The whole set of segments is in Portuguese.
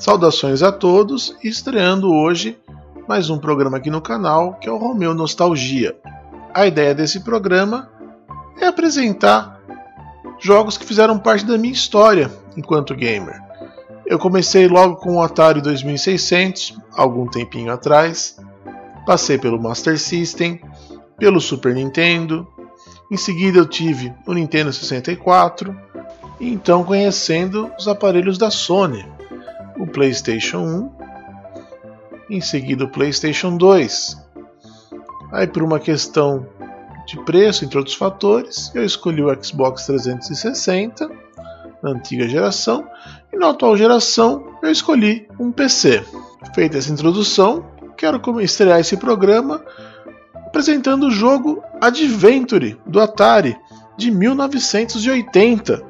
Saudações a todos, estreando hoje mais um programa aqui no canal, que é o Romeu Nostalgia. A ideia desse programa é apresentar jogos que fizeram parte da minha história enquanto gamer. Eu comecei logo com o Atari 2600, algum tempinho atrás, passei pelo Master System, pelo Super Nintendo, em seguida eu tive o Nintendo 64, e então conhecendo os aparelhos da Sony, o Playstation 1, em seguida o Playstation 2. Aí por uma questão de preço, entre outros fatores, eu escolhi o Xbox 360, na antiga geração, e na atual geração eu escolhi um PC. Feita essa introdução, quero estrear esse programa apresentando o jogo Adventure do Atari de 1980,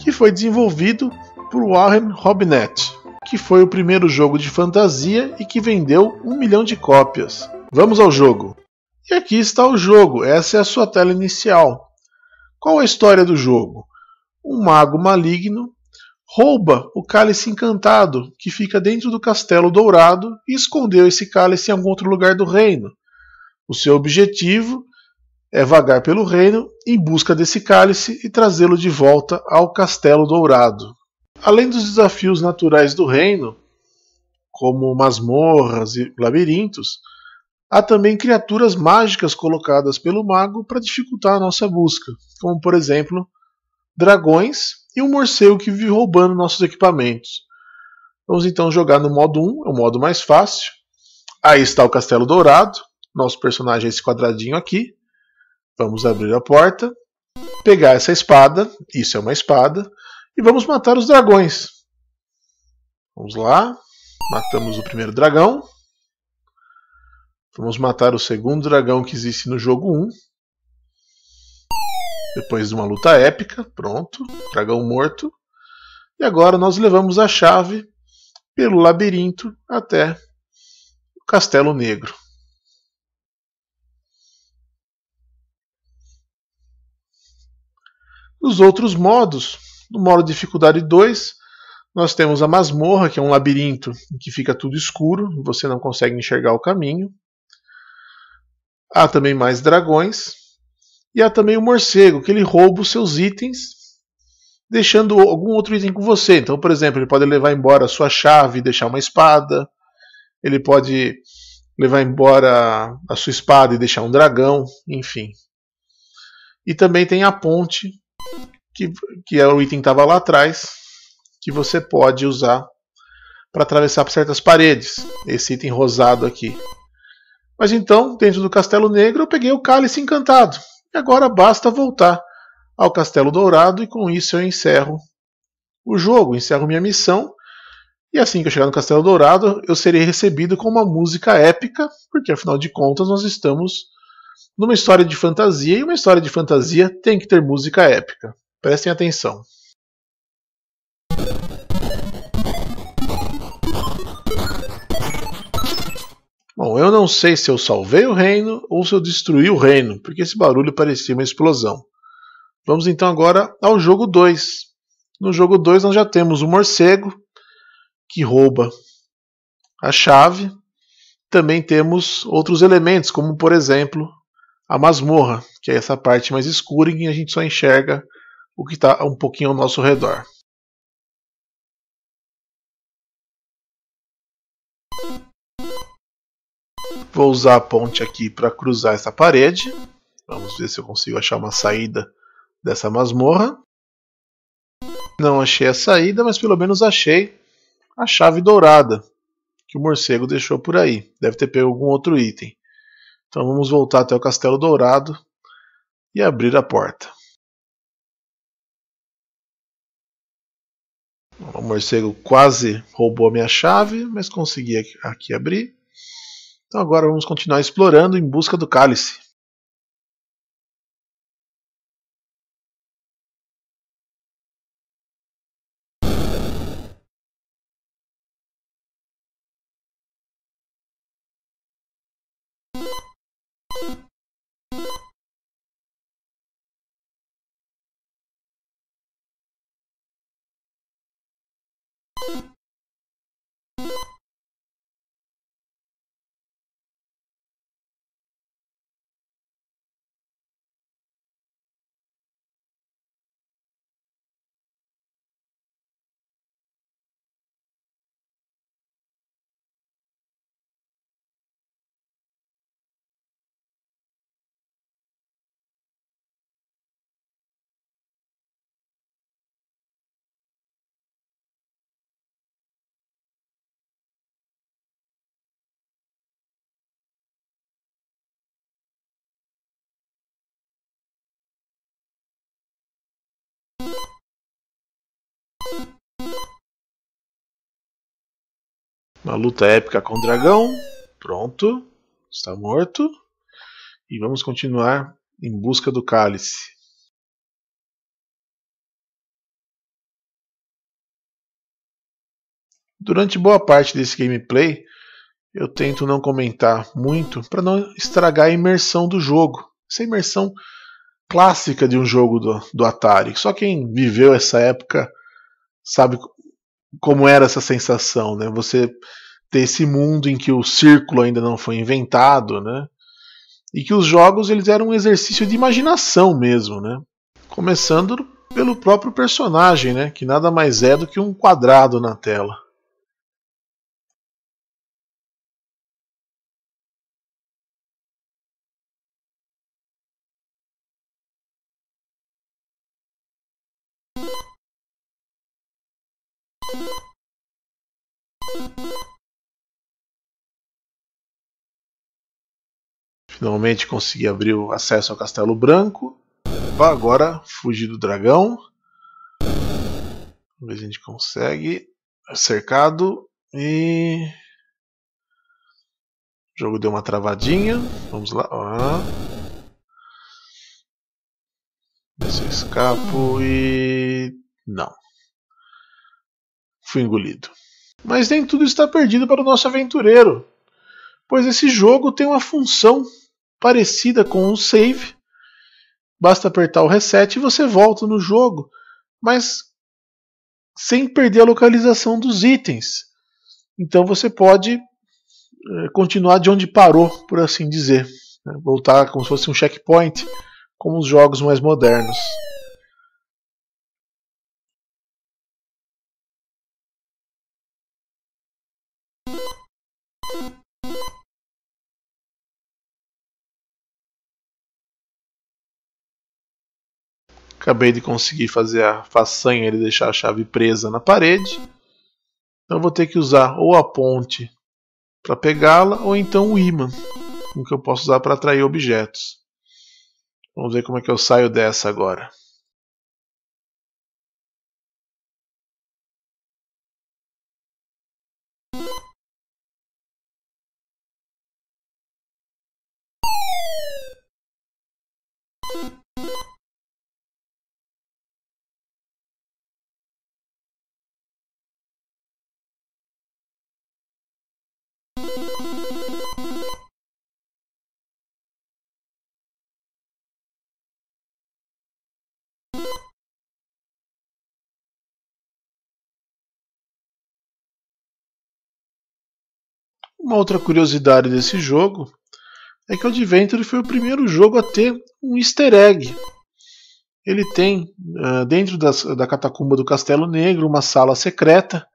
que foi desenvolvido por Warren Robinett, que foi o primeiro jogo de fantasia e que vendeu 1 milhão de cópias. Vamos ao jogo. E aqui está o jogo, essa é a sua tela inicial. Qual a história do jogo? Um mago maligno rouba o cálice encantado que fica dentro do castelo dourado e escondeu esse cálice em algum outro lugar do reino. O seu objetivo é vagar pelo reino em busca desse cálice e trazê-lo de volta ao castelo dourado. Além dos desafios naturais do reino, como masmorras e labirintos, há também criaturas mágicas colocadas pelo mago para dificultar a nossa busca, como por exemplo dragões e um morcego que vive roubando nossos equipamentos. Vamos então jogar no modo 1, é o modo mais fácil. Aí está o castelo dourado, nosso personagem é esse quadradinho aqui. Vamos abrir a porta, pegar essa espada, isso é uma espada, e vamos matar os dragões. Vamos lá. Matamos o primeiro dragão. Vamos matar o segundo dragão que existe no jogo 1. Depois de uma luta épica. Pronto. Dragão morto. E agora nós levamos a chave pelo labirinto até o Castelo Negro. Nos outros modos, no modo dificuldade 2, nós temos a masmorra, que é um labirinto em que fica tudo escuro, você não consegue enxergar o caminho. Há também mais dragões. E há também o morcego, que ele rouba os seus itens, deixando algum outro item com você. Então, por exemplo, ele pode levar embora a sua chave e deixar uma espada. Ele pode levar embora a sua espada e deixar um dragão, enfim. E também tem a ponte, que é o item que estava lá atrás, que você pode usar para atravessar certas paredes, esse item rosado aqui. Mas então, dentro do Castelo Negro, eu peguei o Cálice Encantado. E agora basta voltar ao Castelo Dourado, e com isso eu encerro o jogo, encerro minha missão. E assim que eu chegar no Castelo Dourado, eu serei recebido com uma música épica, porque afinal de contas nós estamos numa história de fantasia, e uma história de fantasia tem que ter música épica. Prestem atenção. Bom, eu não sei se eu salvei o reino ou se eu destruí o reino, porque esse barulho parecia uma explosão. Vamos então agora ao jogo 2. No jogo 2 nós já temos o morcego, que rouba a chave. Também temos outros elementos, como por exemplo a masmorra, que é essa parte mais escura em que a gente só enxerga o que está um pouquinho ao nosso redor. Vou usar a ponte aqui para cruzar essa parede. Vamos ver se eu consigo achar uma saída dessa masmorra. Não achei a saída, mas pelo menos achei a chave dourada que o morcego deixou por aí. Deve ter pego algum outro item. Então vamos voltar até o Castelo Dourado e abrir a porta. O morcego quase roubou a minha chave, mas consegui aqui abrir. Então agora vamos continuar explorando em busca do cálice. Uma luta épica com o dragão. Pronto. Está morto. E vamos continuar em busca do cálice. Durante boa parte desse gameplay, eu tento não comentar muito para não estragar a imersão do jogo. Essa imersão clássica de um jogo do Atari. Só quem viveu essa época sabe como era essa sensação, né? Você ter esse mundo em que o círculo ainda não foi inventado, né? E que os jogos eles eram um exercício de imaginação mesmo, né? Começando pelo próprio personagem, né? Que nada mais é do que um quadrado na tela. Finalmente consegui abrir o acesso ao Castelo Branco. Vá agora fugir do dragão. Vamos ver se a gente consegue. Cercado. E... o jogo deu uma travadinha. Vamos lá. Esse escapo e... não. Fui engolido. Mas nem tudo está perdido para o nosso aventureiro. Pois esse jogo tem uma função parecida com um save. Basta apertar o reset e você volta no jogo, mas sem perder a localização dos itens. Então você pode continuar de onde parou, por assim dizer, né? Voltar como se fosse um checkpoint, como os jogos mais modernos. Acabei de conseguir fazer a façanha de deixar a chave presa na parede. Então vou ter que usar ou a ponte para pegá-la, ou então o ímã, que eu posso usar para atrair objetos. Vamos ver como é que eu saio dessa agora. Uma outra curiosidade desse jogo é que o Adventure foi o primeiro jogo a ter um easter egg. Ele tem dentro da catacumba do Castelo Negro uma sala secreta,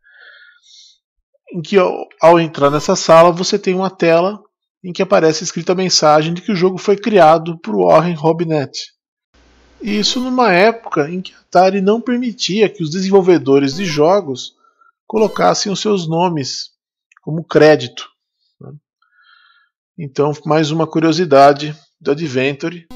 em que ao entrar nessa sala você tem uma tela em que aparece escrita a mensagem de que o jogo foi criado por Warren Robinett. E isso numa época em que a Atari não permitia que os desenvolvedores de jogos colocassem os seus nomes como crédito. Então, mais uma curiosidade do Adventure.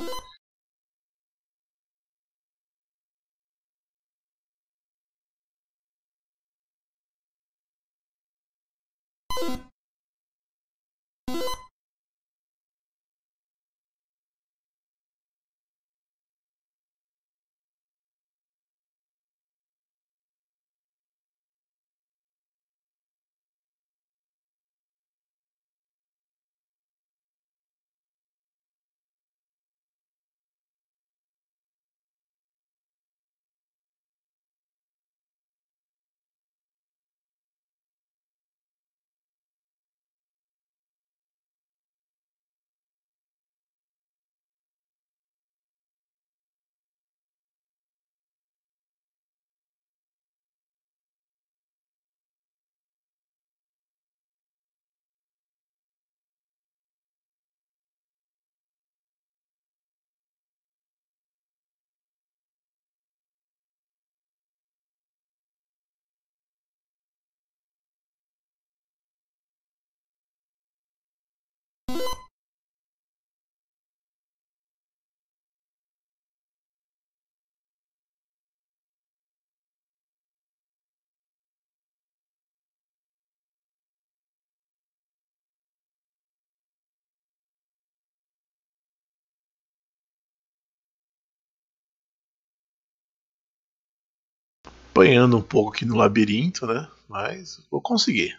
apanhando um pouco aqui no labirinto, né? Mas vou conseguir.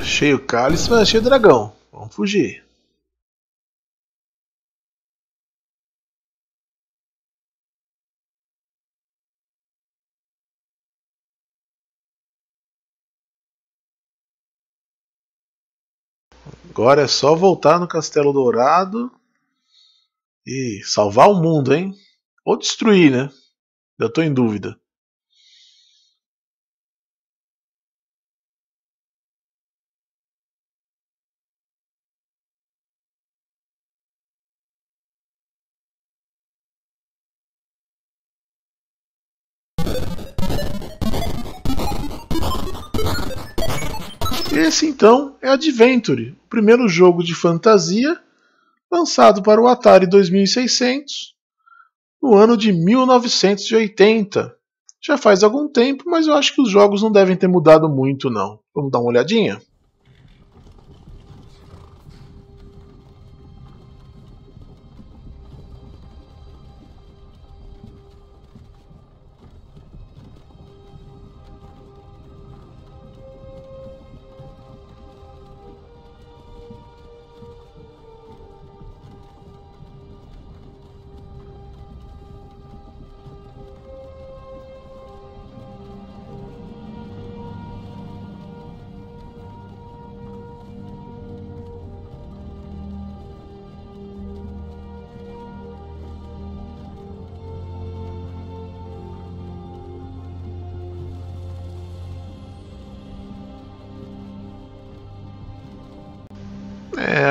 Achei o cálice, mas achei o dragão. Vamos fugir. Agora é só voltar no Castelo Dourado e salvar o mundo, hein? Ou destruir, né? Eu tô em dúvida. Esse então é Adventure, o primeiro jogo de fantasia lançado para o Atari 2600 no ano de 1980. Já faz algum tempo, mas eu acho que os jogos não devem ter mudado muito não. Vamos dar uma olhadinha?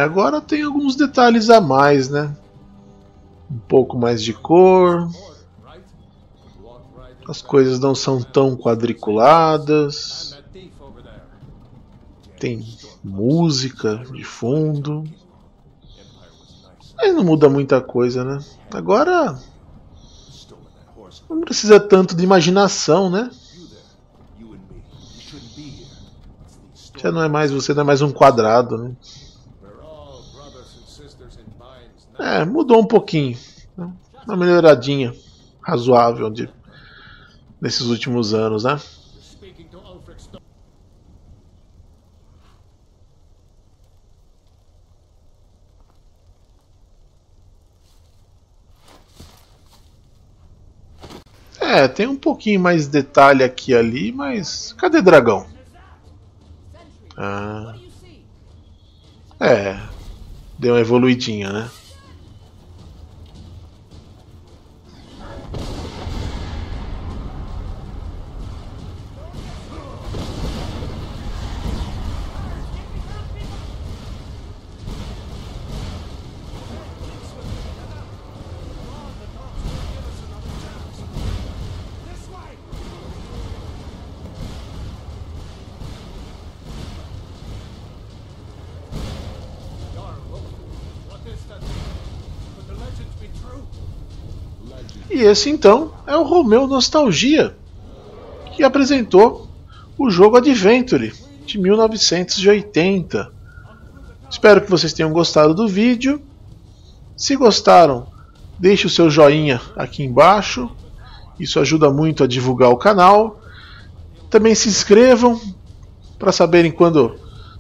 Agora tem alguns detalhes a mais, né? Um pouco mais de cor. As coisas não são tão quadriculadas. Tem música de fundo. Mas não muda muita coisa, né? Agora não precisa tanto de imaginação, né? Já não é mais você, não é mais um quadrado, né? É, mudou um pouquinho, uma melhoradinha razoável nesses últimos anos, né? É, tem um pouquinho mais de detalhe aqui e ali, mas cadê dragão? Ah. É, deu uma evoluidinha, né? E esse então é o Romeu Nostalgia, que apresentou o jogo Adventure de 1980. Espero que vocês tenham gostado do vídeo. Se gostaram, deixe o seu joinha aqui embaixo, isso ajuda muito a divulgar o canal. Também se inscrevam para saberem quando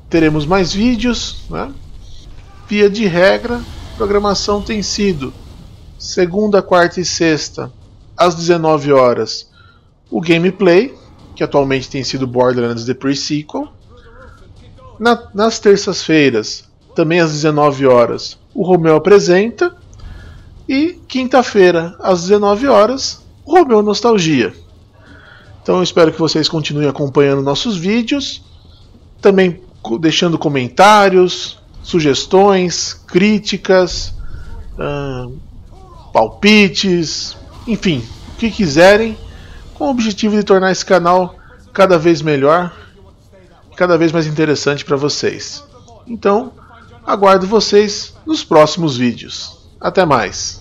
teremos mais vídeos, né? Via de regra, a programação tem sido segunda, quarta e sexta, às 19 horas, o gameplay, que atualmente tem sido Borderlands The Pre-Sequel. Nas terças-feiras, também às 19 horas, o Romeu Apresenta. E quinta-feira, às 19 horas, o Romeu Nostalgia. Então eu espero que vocês continuem acompanhando nossos vídeos, também deixando comentários, sugestões, críticas, palpites, enfim, o que quiserem, com o objetivo de tornar esse canal cada vez melhor, cada vez mais interessante para vocês. Então, aguardo vocês nos próximos vídeos. Até mais!